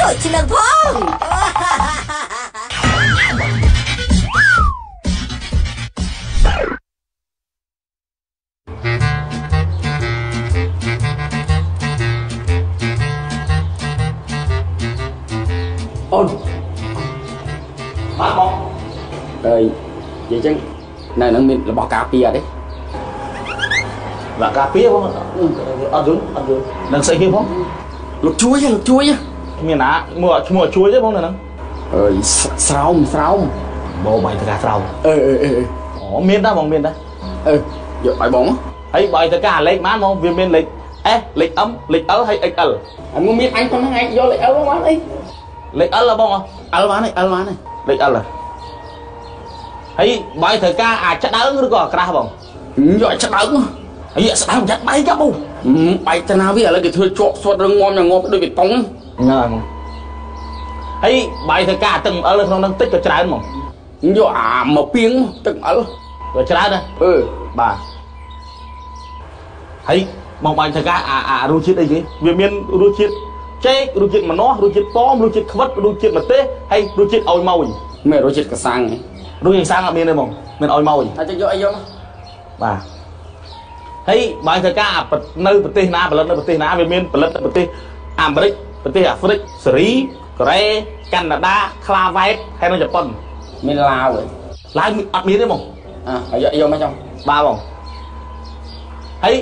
โดดชิลังพงมาบอกเลยเดี๋ยวจังนายนั่งมินเราบอกกาเปียดิว่ากาเปียบ้างอันดุนนั่งใส่หิ้วบ้างหลุดช่วยมีหนาหมวดช่วยได้บ้างนั่งสาวโบใบตะกาสาวอ๋อมินได้บ้างมินได้เยอะใบบ้างไอ้ใบตะกาเล็กมากบ้างเวียนมินเล็กเล็กอ้ำเล็กเอ๋อให้เอ็กเอ๋ออันมึงมินไอ้คนนั่งไอ้โยเล็กเอ๋อบ้างมั้ยเล็กเอ๋อละบ้างอ่ะเอ๋อมาเนี่ยเล็กเอ๋อละไอ้ใบเถกาอาจจะดังหรือก็กระหับบ้างย่อยจะดังไอ้สตางค์ยัดใบกับบุใบจะน่าวิ่งอะไรก็เธอโจกสวดเรื่องงอมอย่างงอมด้วยปิดตรงงานไอ้ใบเถกาตึงอะไรพวกนั้นติดกับจะดังมั้งย่อยมาเพียงตึงอะไรกับจะดังนะบ่าไอ้มองใบเถการู้ชิดอะไรกี่เวียนเมียนรู้ชิดเจ๊กรู้ชิดมันน้อรู้ชิดป้อมรู้ชิดขวัดรู้ชิดมันเตะให้รู้ชิดเอาเมาอีกไม่รู้ชิดกระซังรู้ยังสร้างอะไรเนี่ยมองมันเอาเมาอีกอาจจะเยอะเยอะบ่าเฮ้ยใบเถกาปัดเนื้อปัดเตะน้าปัดเลือดปัดเตะน้าเป็นเมียนปัดเลือดปัดเตะอเมริกปัดเตะแอฟริกสรีเกรแคนาดาคลาไวท์ให้น้องญี่ปุ่นมีลาวเลยลาวมีอัดมีได้มองเยอะเยอะไหมจังบ่ามองเฮ้ย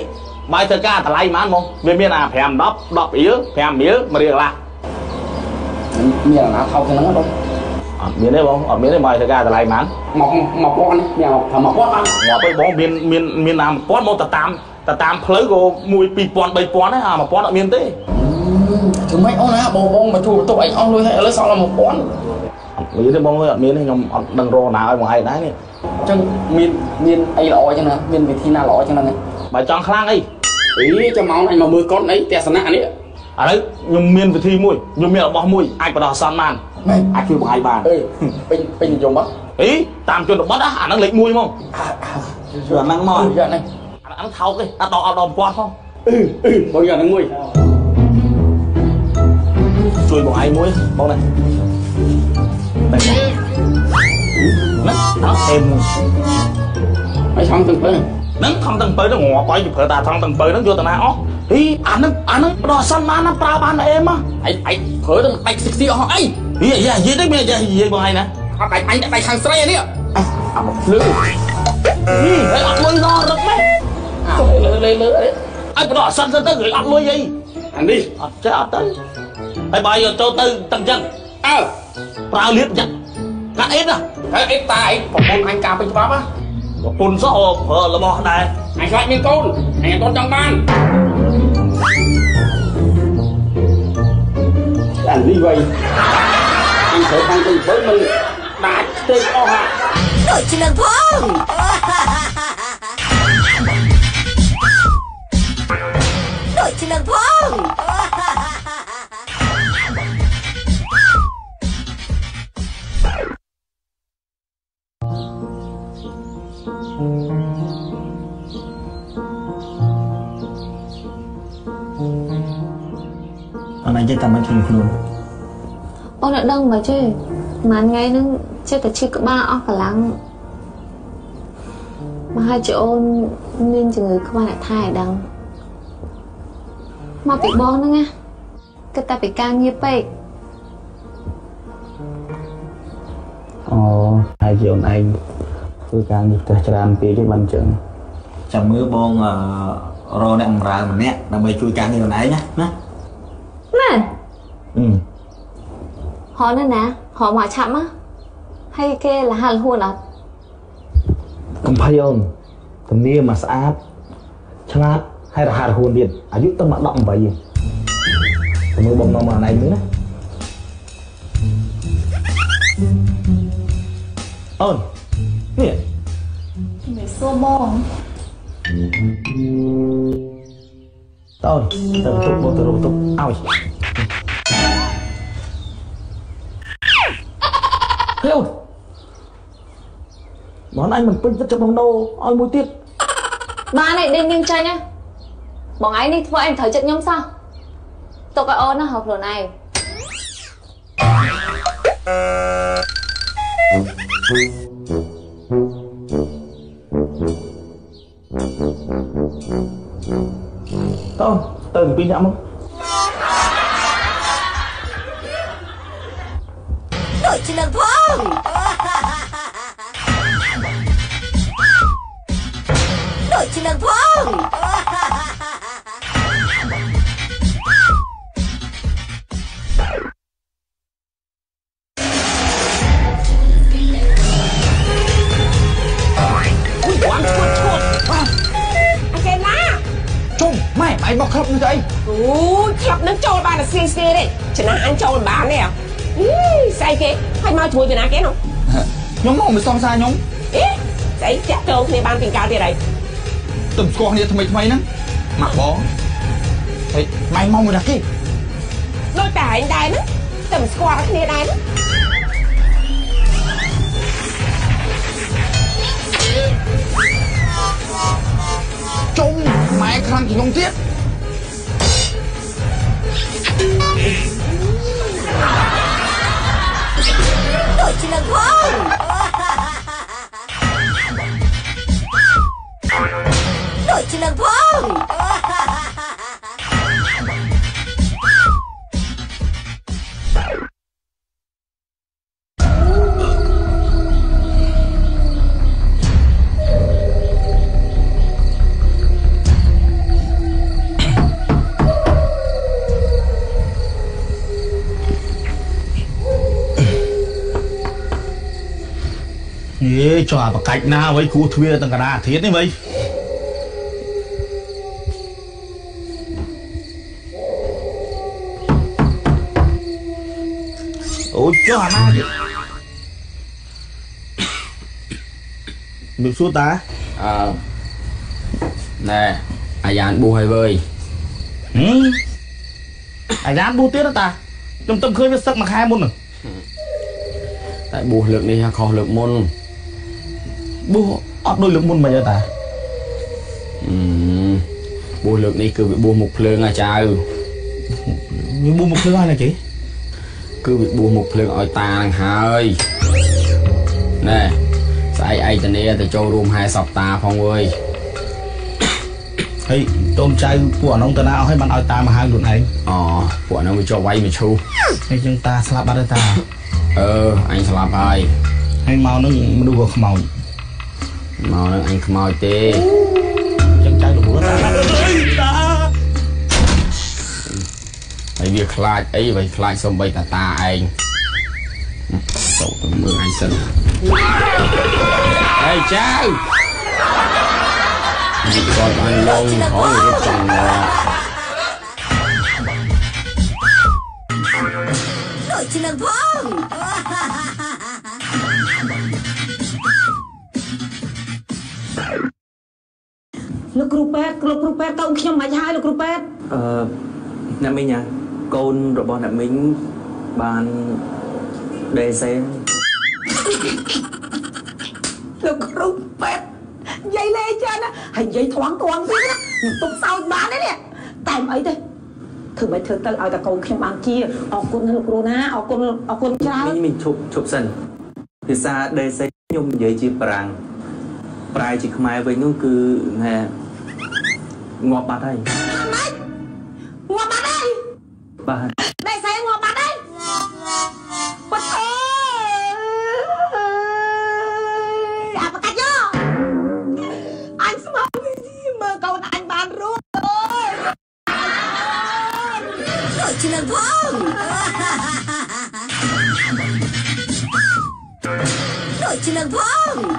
ใบเถกาแต่ไรมันมองเป็นเมียนแผ่นดอกเยอะแผ่นเยอะมาเรียกละเมียนน้าเท่ากันนั่นก็เมียนได้บ้องเมียนได้ใบเถกาแต่ไรมันหมอกป้อนเมียนหมอกป้อนหมอกไปบ้องเมียนน้ำป้อนมองแต่ตามเพลย์ก็มวยปีป้อนใบป้อนนะหมอกป้อนเมียนเต้ถึงไม่เอานะบ้องมาถูตัวไอ้เอาเลยให้แล้วสองเราหมอกป้อนมีได้บ้องเลยเมียนนี่ยมดังรอหนาไอ้หมอกไอ้ได้เนี่ยจังเมียนไอ้ลอยจังนะเมียนวิธีหน้าลอยจังนะใบจางคลั่งไอ้จะมองไอ้มามือก้อนไอ้แต่สนะนี่อะไรยมเมียนวิธีมวยยมเมียนบ้องมวยไอ้ประดาสามมันไม่อาจจะหายบานเป็นยมบ้าตามจนดอกบัตรอ่านนั่งเล็กมวยมั้งนั่งมอยอ่านนั่งเท้าเลยเอาดอมกวาดมั้งบางอย่างนั่งมวยช่วยบอกไอ้มวยบอกเลยนั่งเอ็มไม่ช่างตึงเปิ้ลนั่งทำตึงเปิ้ลแล้วหัวก้อยอยู่เผื่อตาทำตึงเปิ้ลนั่งโยตนาอ๋ออ่านนั่งรอสันมานั่งปลาบานเอ็มอ่ะไอ้เผื่อต้องไปสิบสี่อ๋อไอ้เย้ได้ไหมเย้บอกไอ้นะไปทางไส้เนี่ยเอามาลื้อนี่ไอ้อัดมวยรอรึไหมเลยไอ้ปลอดสันตั้งเลยอัดมวยยี่อันนี้อัดจะอัดตั้งไอ้ใบยอดโจตึงตั้งยังปลาเลี้ยบยังกะเอ็ดอ่ะกะเอ็ดตายผมปนไอ้กาเป็นปั๊บอ่ะปนซะออกละมอได้ไอ้ใครมีก้นไอ้ต้นจังบ้านอันนี้ไว้ไอ้เสือทางตึงเบิ้ลมันบาดเจ็บออกฮะโดดชิลังพงโดดชิลังพงอะไรจะทำให้ถึงคุณโอ้ยดังไหมเจ้mà ngay nó chết là chỉ có ba óc và lăng mà hai chị ôn nên chừng người các bạn lại thay đằng mà bị bon nữa nghe cái ta bị căng như vậy hai chị ôn anh cứ căng như ta sẽ làm cái bàn chừng chẳng mưa bon ro nặng ra mình nè làm bài chui căng như hồi nãy nhá nè họ nữa nè họ mà chậm á hay kê là hàn hồn à cầm phay ông cầm nia mà sáp chát hay là hàn hồn điện à giúp tâm mạng động vậy gì cầm cái bông mà này nữa ơi nè mày xô bông ơi tao tục ao Heo Món anh mình phân rất trong bóng đô Ôi mùi tiết Ba này đêm nhưng chơi nhá Bọn anh đi thôi anh thấy trận nhóm sao Tôi gọi ôn nó học rồi này Tau, từng pin nhậm không? Đội chỉ lần phong. Đội chỉ lần phong. Anh bọc khóc như vậy. Ủa, khóc nắng trôi ba là xê xê đấy. Chỉ là ăn trôi bà này à? Sai thế, hay mau chui về nhà cái không? Nhóm mong mà xong xa nhóm. Ê, sai chết trâu này ban tình cao thế này. Tụm con này thằng mày nắng. Mặc bó. Ê, mày mong người đặt kia. Đôi tả anh đài nắng. Tụm con cái này đài nắng. Trông mày khăn thì không tiếc. Đội chỉ lần phong. Đội chỉ lần phong. Ê, cho bà cạnh nào ấy cú thuê tầng cả thiết đấy mày. Ôi cho bà kìa. Được suốt ta. Nè, ai dán bu hay vơi. Ai dán bu tiết đó ta. Trong tâm khơi nó sắc mặc hai môn rồi. Tại bu lượng đi khó lượng môn. Bố ọt đôi lực môn mày cho ta. Bố lực này cứ bị bố một lương à cha ư. Bố một lương ai là chị? Cứ bị bố một lương ỏi ta nàng hà ơi. Nè, sai ai tên nè, ta cho rùm hai sọc ta phong ơi. Hey, tôm trai của ông ta nào hay bạn ỏi ta mà hai luôn anh. Của nó mới cho vay mà chu. Hay chúng ta slap bắt ta. Anh slap ai. Hay mau nó đu vào màu. Màu nó anh không màu tê. Chân trái đủ bữa ta. Vậy việc khai ấy, vậy khai xong bây ta ta anh. Cậu tôi mượn anh sân. Ê cháu. Vì con anh lông khó người rất chồng mà. Đội chỉ lần phong. Lúc cú pet cậu khi nhom mày hai lúc cú pet. Nam Minh à, con rồi bọn Nam Minh bàn đề xem. Lúc cú pet dây lê chân á, hành dây thoáng thế á, tụt sau bán đấy nè. Tại mấy đây, thường mấy thường tao ở tại cậu khi bàn kia, ở con lúc cú na, ở con trai. Mình chụp sân, thì xa đề xem nhom dây chì prang, prang chì khmai với nó cứ nè. Ngọt bát đây. Ngọt bát đây. Bát. Đây xe ngọt bát đây. Bát ơi. À bác cho. Anh không gì mà cậu anh bán luôn rồi. Đội chỉ lần phong. Đội chỉ lần phong.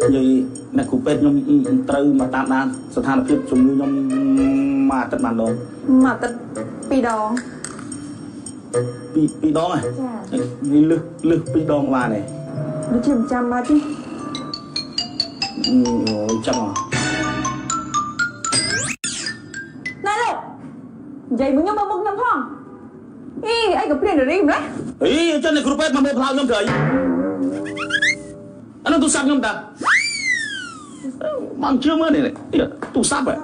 Vậy mẹ cụ Pet nhom trâu mà tạm đan, sơ than là phép chủng như nhom mà tật bàn đòn. Mà tật pi đòn. Pi đòn à? Dạ. Lư pi đòn qua này. Nó chỉ 100 ba chứ. Trăm à? Này đâu? Vậy bữa nhom bao bông nhom phong. Ý, anh có phiền được đi không đấy? Ý, chân này cụ Pet mà mê phao nhom trời. Anh không tu sắp nhom ta. Manggil mana ni? Ya, tu sabar.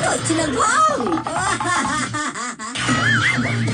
Kau Cilengkong.